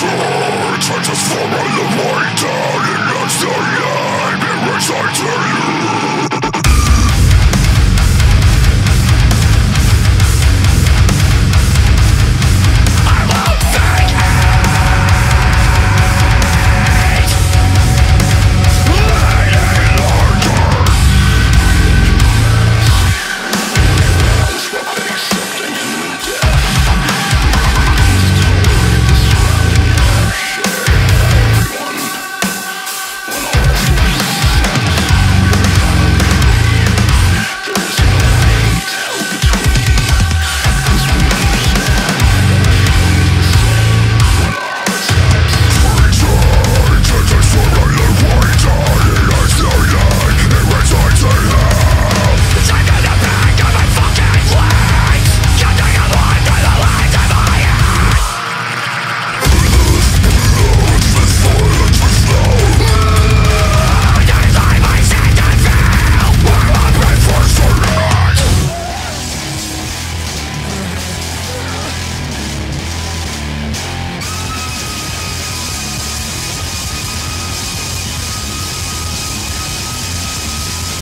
search. I just fall on the way down, and that's the end. It resides in you.